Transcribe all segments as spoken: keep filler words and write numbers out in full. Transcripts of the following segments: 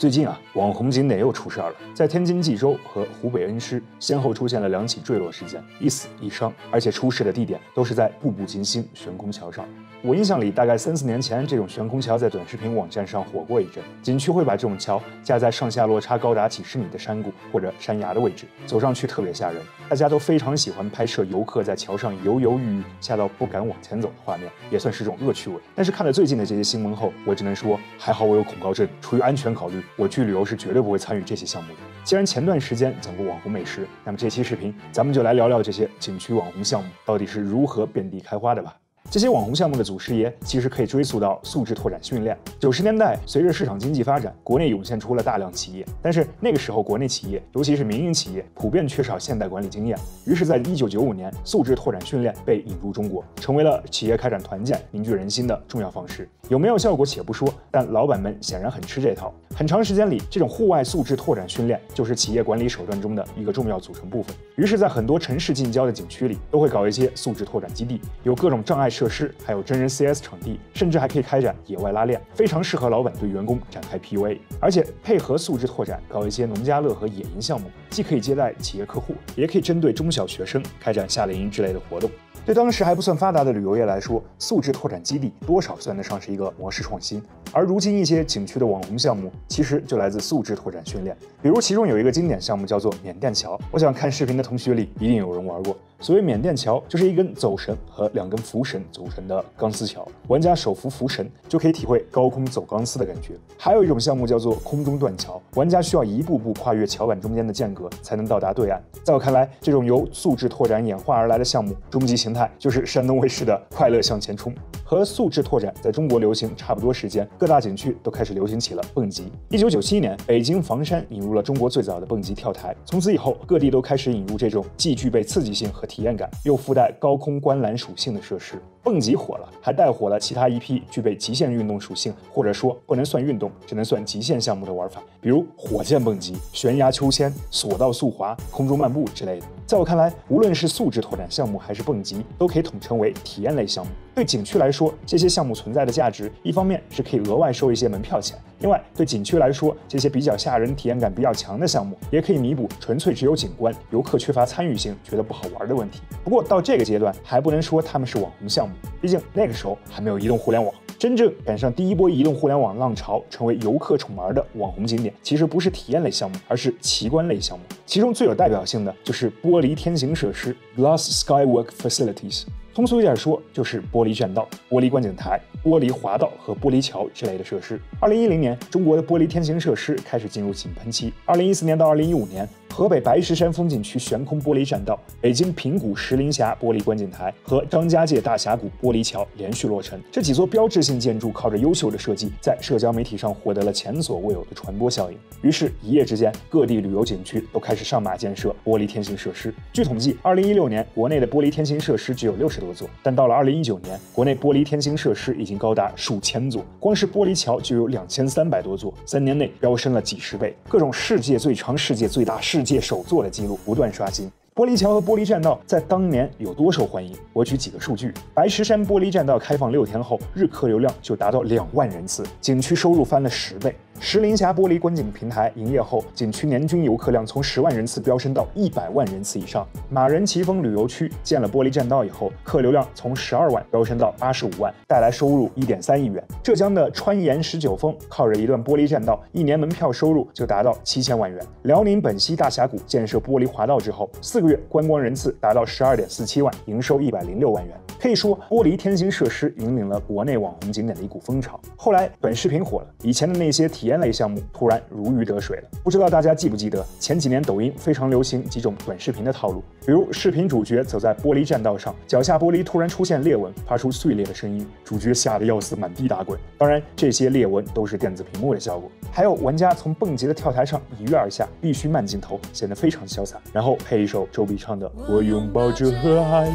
最近啊，网红景点又出事儿了。在天津济州和湖北恩施，先后出现了两起坠落事件，一死一伤，而且出事的地点都是在步步惊心悬空桥上。我印象里，大概三四年前，这种悬空桥在短视频网站上火过一阵。景区会把这种桥架在上下落差高达几十米的山谷或者山崖的位置，走上去特别吓人。大家都非常喜欢拍摄游客在桥上犹犹豫豫，吓到不敢往前走的画面，也算是种恶趣味。但是看了最近的这些新闻后，我只能说，还好我有恐高症，出于安全考虑。 我去旅游是绝对不会参与这些项目的。既然前段时间讲过网红美食，那么这期视频咱们就来聊聊这些景区网红项目到底是如何遍地开花的吧。 这些网红项目的祖师爷其实可以追溯到素质拓展训练。九十年代，随着市场经济发展，国内涌现出了大量企业，但是那个时候国内企业，尤其是民营企业，普遍缺少现代管理经验。于是，在一九九五年，素质拓展训练被引入中国，成为了企业开展团建、凝聚人心的重要方式。有没有效果且不说，但老板们显然很吃这套。很长时间里，这种户外素质拓展训练就是企业管理手段中的一个重要组成部分。于是，在很多城市近郊的景区里，都会搞一些素质拓展基地，有各种障碍 设施，还有真人 C S 场地，甚至还可以开展野外拉练，非常适合老板对员工展开 P U A。而且配合素质拓展，搞一些农家乐和野营项目，既可以接待企业客户，也可以针对中小学生开展夏令营之类的活动。 对当时还不算发达的旅游业来说，素质拓展基地多少算得上是一个模式创新。而如今一些景区的网红项目，其实就来自素质拓展训练。比如其中有一个经典项目叫做缅甸桥，我想看视频的同学里一定有人玩过。所谓缅甸桥，就是一根走绳和两根浮绳组成的钢丝桥，玩家手扶浮绳就可以体会高空走钢丝的感觉。还有一种项目叫做空中断桥，玩家需要一步步跨越桥板中间的间隔才能到达对岸。在我看来，这种由素质拓展演化而来的项目，终极形态 就是山东卫视的《快乐向前冲》。和素质拓展在中国流行差不多时间，各大景区都开始流行起了蹦极。一九九七年，北京房山引入了中国最早的蹦极跳台，从此以后，各地都开始引入这种既具备刺激性和体验感，又附带高空观澜属性的设施。蹦极火了，还带火了其他一批具备极限运动属性，或者说不能算运动，只能算极限项目的玩法，比如火箭蹦极、悬崖秋千、索道速滑、空中漫步之类的。 在我看来，无论是素质拓展项目还是蹦极，都可以统称为体验类项目。对景区来说，这些项目存在的价值，一方面是可以额外收一些门票钱；另外，对景区来说，这些比较吓人、体验感比较强的项目，也可以弥补纯粹只有景观、游客缺乏参与性、觉得不好玩的问题。不过到这个阶段，还不能说他们是网红项目，毕竟那个时候还没有移动互联网。 真正赶上第一波移动互联网浪潮，成为游客宠儿的网红景点，其实不是体验类项目，而是奇观类项目。其中最有代表性的就是玻璃天行设施 （Glass Skywork Facilities）。 通俗一点说，就是玻璃栈道、玻璃观景台、玻璃滑道和玻璃桥之类的设施。二零一零年，中国的玻璃天行设施开始进入井喷期。二零一四年到二零一五年，河北白石山风景区悬空玻璃栈道、北京平谷石林峡玻璃观景台和张家界大峡谷玻璃桥连续落成。这几座标志性建筑靠着优秀的设计，在社交媒体上获得了前所未有的传播效应。于是，一夜之间，各地旅游景区都开始上马建设玻璃天行设施。据统计，二零一六年国内的玻璃天行设施只有六十 多座，但到了二零一九年，国内玻璃天行设施已经高达数千座，光是玻璃桥就有两千三百多座，三年内飙升了几十倍，各种世界最长、世界最大、世界首座的记录不断刷新。 玻璃桥和玻璃栈道在当年有多受欢迎？我举几个数据：白石山玻璃栈道开放六天后，日客流量就达到两万人次，景区收入翻了十倍；石林峡玻璃观景平台营业后，景区年均游客量从十万人次飙升到一百万人次以上；马仁奇峰旅游区建了玻璃栈道以后，客流量从十二万飙升到八十五万，带来收入一点三亿元；浙江的川盐十九峰靠着一段玻璃栈道，一年门票收入就达到七千万元；辽宁本溪大峡谷建设玻璃滑道之后，四 四个月观光人次达到十二点四七万，营收一百零六万元。可以说，玻璃天行设施引领了国内网红景点的一股风潮。后来，短视频火了，以前的那些体验类项目突然如鱼得水了。不知道大家记不记得，前几年抖音非常流行几种短视频的套路，比如视频主角走在玻璃栈道上，脚下玻璃突然出现裂纹，发出碎裂的声音，主角吓得要死，满地打滚。当然，这些裂纹都是电子屏幕的效果。还有玩家从蹦极的跳台上一跃而下，必须慢镜头，显得非常潇洒，然后配一首 周笔畅的《我拥抱着和爱》。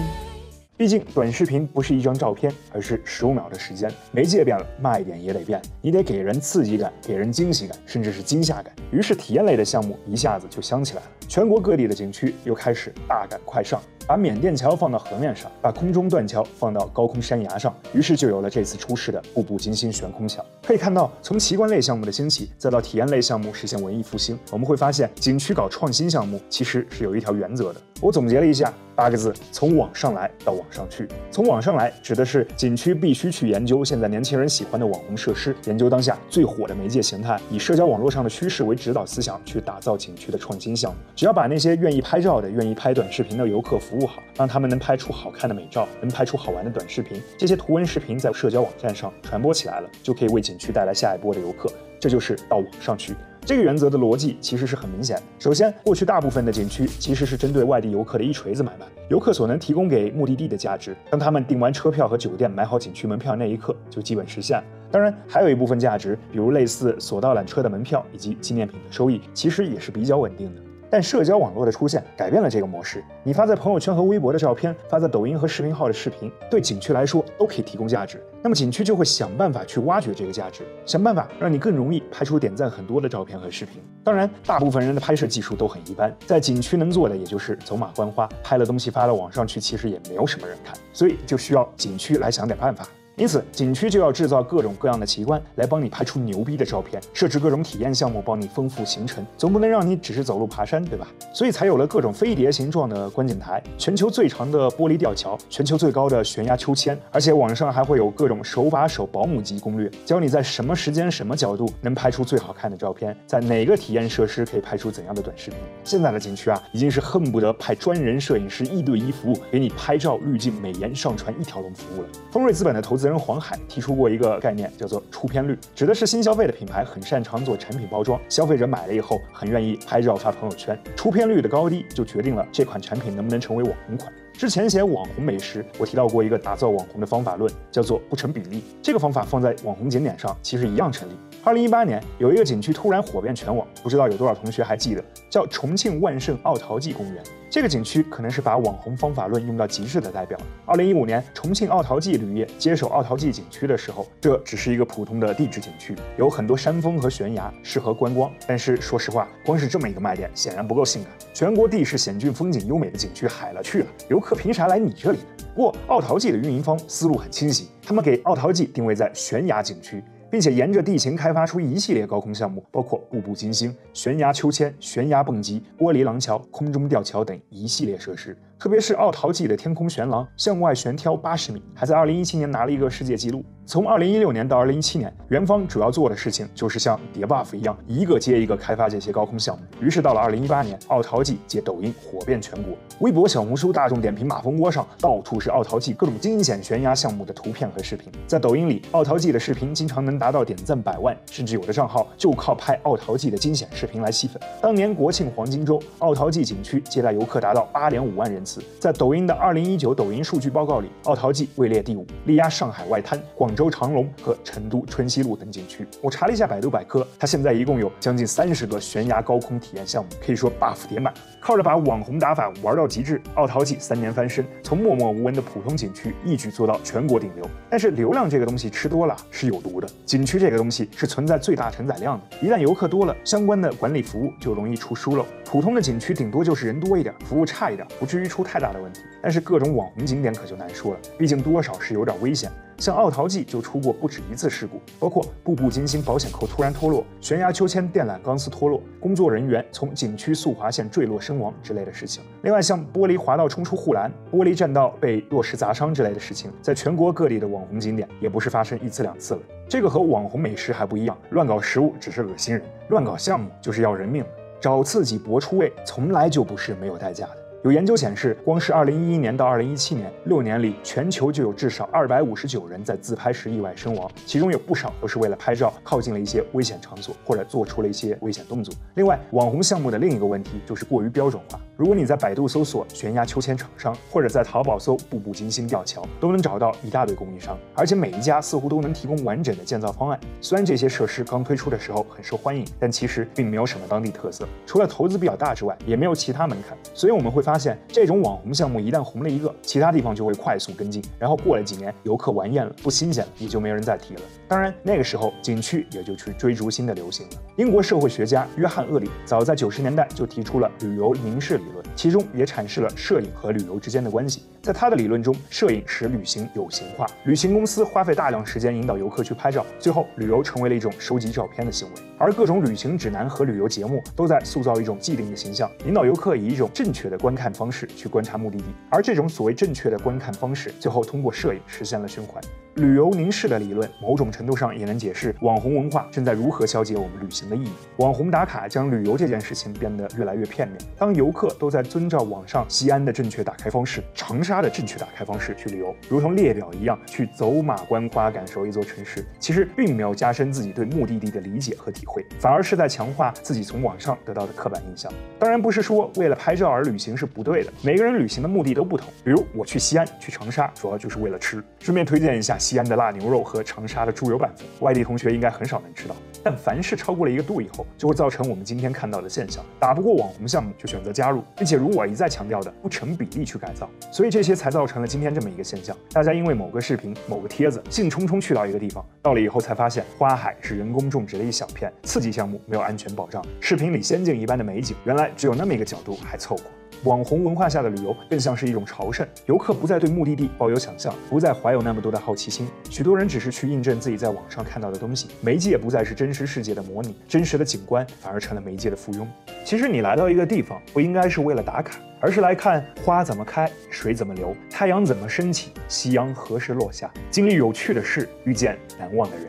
毕竟短视频不是一张照片，而是十五秒的时间。媒介变了，卖点也得变，你得给人刺激感，给人惊喜感，甚至是惊吓感。于是体验类的项目一下子就香起来了。全国各地的景区又开始大干快上。把缅甸桥放到河面上，把空中断桥放到高空山崖上，于是就有了这次出事的步步惊心悬空桥。可以看到，从奇观类项目的兴起，再到体验类项目实现文艺复兴，我们会发现景区搞创新项目其实是有一条原则的。我总结了一下八个字：从网上来到网上去。从网上来指的是景区必须去研究现在年轻人喜欢的网红设施，研究当下最火的媒介形态，以社交网络上的趋势为指导思想去打造景区的创新项目。只要把那些愿意拍照的、愿意拍短视频的游客服务好，让他们能拍出好看的美照，能拍出好玩的短视频，这些图文视频在社交网站上传播起来了，就可以为景区带来下一波的游客。这就是到网上去。这个原则的逻辑其实是很明显的。首先，过去大部分的景区其实是针对外地游客的一锤子买卖，游客所能提供给目的地的价值，当他们订完车票和酒店买好景区门票那一刻就基本实现了。当然，还有一部分价值，比如类似索道缆车的门票以及纪念品的收益，其实也是比较稳定的。但社交网络的出现改变了这个模式。你发在朋友圈和微博的照片，发在抖音和视频号的视频，对景区来说都可以提供价值。那么景区就会想办法去挖掘这个价值，想办法让你更容易拍出点赞很多的照片和视频。当然，大部分人的拍摄技术都很一般，在景区能做的也就是走马观花，拍了东西发到网上去，其实也没有什么人看，所以就需要景区来想点办法。因此，景区就要制造各种各样的奇观来帮你拍出牛逼的照片，设置各种体验项目帮你丰富行程，总不能让你只是走路爬山，对吧？所以才有了各种飞碟形状的观景台，全球最长的玻璃吊桥，全球最高的悬崖秋千，而且网上还会有各种手把手保姆级攻略，教你在什么时间、什么角度能拍出最好看的照片，在哪个体验设施可以拍出怎样的短视频。现在的景区啊，已经是恨不得派专人摄影师一对一服务，给你拍照、滤镜、美颜、上传一条龙服务了。丰瑞资本的投资人黄海提出过一个概念，叫做出片率，指的是新消费的品牌很擅长做产品包装，消费者买了以后很愿意拍照发朋友圈，出片率的高低就决定了这款产品能不能成为网红款。之前写网红美食，我提到过一个打造网红的方法论，叫做不成比例。这个方法放在网红景点上其实一样成立。二零一八年有一个景区突然火遍全网，不知道有多少同学还记得，叫重庆万盛奥陶纪公园。这个景区可能是把网红方法论用到极致的代表。二零一五年，重庆奥陶纪旅业接手奥陶纪景区的时候，这只是一个普通的地质景区，有很多山峰和悬崖，适合观光。但是说实话，光是这么一个卖点显然不够性感。全国地势险峻、风景优美的景区海了去了，游客凭啥来你这里呢？不过奥陶纪的运营方思路很清晰，他们给奥陶纪定位在悬崖景区，并且沿着地形开发出一系列高空项目，包括步步惊心、悬崖秋千、悬崖蹦极、玻璃廊桥、空中吊桥等一系列设施。特别是奥陶纪的天空悬廊向外悬挑八十米，还在二零一七年拿了一个世界纪录。从二零一六年到二零一七年，园方主要做的事情就是像叠 buff 一样，一个接一个开发这些高空项目。于是到了二零一八年，奥陶纪借抖音火遍全国，微博、小红书、大众点评、马蜂窝上到处是奥陶纪各种惊险悬崖项目的图片和视频。在抖音里，奥陶纪的视频经常能达到点赞百万，甚至有的账号就靠拍奥陶纪的惊险视频来吸粉。当年国庆黄金周，奥陶纪景区接待游客达到 八点五万人。在抖音的二零一九抖音数据报告里，奥陶纪位列第五，力压上海外滩、广州长隆和成都春熙路等景区。我查了一下百度百科，它现在一共有将近三十个悬崖高空体验项目，可以说 buff 叠满。靠着把网红打法玩到极致，奥陶纪三年翻身，从默默无闻的普通景区一举做到全国顶流。但是流量这个东西吃多了是有毒的，景区这个东西是存在最大承载量的，一旦游客多了，相关的管理服务就容易出疏漏。普通的景区顶多就是人多一点，服务差一点，不至于出太大的问题，但是各种网红景点可就难说了，毕竟多少是有点危险。像奥陶纪就出过不止一次事故，包括步步惊心保险扣突然脱落、悬崖秋千电缆钢丝脱落、工作人员从景区速滑线坠落身亡之类的事情。另外，像玻璃滑道冲出护栏、玻璃栈道被落石砸伤之类的事情，在全国各地的网红景点也不是发生一次两次了。这个和网红美食还不一样，乱搞食物只是恶心人，乱搞项目就是要人命的。找刺激搏出位，从来就不是没有代价的。有研究显示，光是二零一一年到二零一七年六年里，全球就有至少二百五十九人在自拍时意外身亡，其中有不少都是为了拍照靠近了一些危险场所，或者做出了一些危险动作。另外，网红项目的另一个问题就是过于标准化。如果你在百度搜索悬崖秋千厂商，或者在淘宝搜步步惊心吊桥，都能找到一大堆供应商，而且每一家似乎都能提供完整的建造方案。虽然这些设施刚推出的时候很受欢迎，但其实并没有什么当地特色，除了投资比较大之外，也没有其他门槛。所以我们会发发现，这种网红项目一旦红了一个，其他地方就会快速跟进，然后过了几年，游客玩厌了，不新鲜了，也就没人再提了。当然，那个时候景区也就去追逐新的流行了。英国社会学家约翰·厄里早在九十年代就提出了旅游凝视理论，其中也阐释了摄影和旅游之间的关系。在他的理论中，摄影使旅行有形化，旅行公司花费大量时间引导游客去拍照，最后旅游成为了一种收集照片的行为。而各种旅行指南和旅游节目都在塑造一种既定的形象，引导游客以一种正确的观看方式去观察目的地，而这种所谓正确的观看方式，最后通过摄影实现了循环。旅游凝视的理论，某种程度上也能解释网红文化正在如何消解我们旅行的意义。网红打卡将旅游这件事情变得越来越片面。当游客都在遵照网上西安的正确打开方式、长沙的正确打开方式去旅游，如同列表一样去走马观花感受一座城市，其实并没有加深自己对目的地的理解和体会，反而是在强化自己从网上得到的刻板印象。当然不是说为了拍照而旅行是不对的，每个人旅行的目的都不同。比如我去西安、去长沙，主要就是为了吃。顺便推荐一下西安的辣牛肉和长沙的猪油拌粉，外地同学应该很少能吃到。但凡是超过了一个度以后，就会造成我们今天看到的现象：打不过网红项目就选择加入，并且如我一再强调的，不成比例去改造。所以这些才造成了今天这么一个现象：大家因为某个视频、某个帖子，兴冲冲去到一个地方，到了以后才发现，花海是人工种植的一小片，刺激项目没有安全保障，视频里仙境一般的美景，原来只有那么一个角度，还凑合。网红文化下的旅游更像是一种朝圣，游客不再对目的地抱有想象，不再怀有那么多的好奇心，许多人只是去印证自己在网上看到的东西，媒介不再是真实世界的模拟，真实的景观反而成了媒介的附庸。其实你来到一个地方，不应该是为了打卡，而是来看花怎么开，水怎么流，太阳怎么升起，夕阳何时落下，经历有趣的事，遇见难忘的人。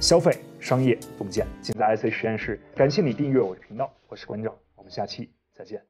消费、商业、洞见，尽在I C实验室。感谢你订阅我的频道，我是关照，我们下期再见。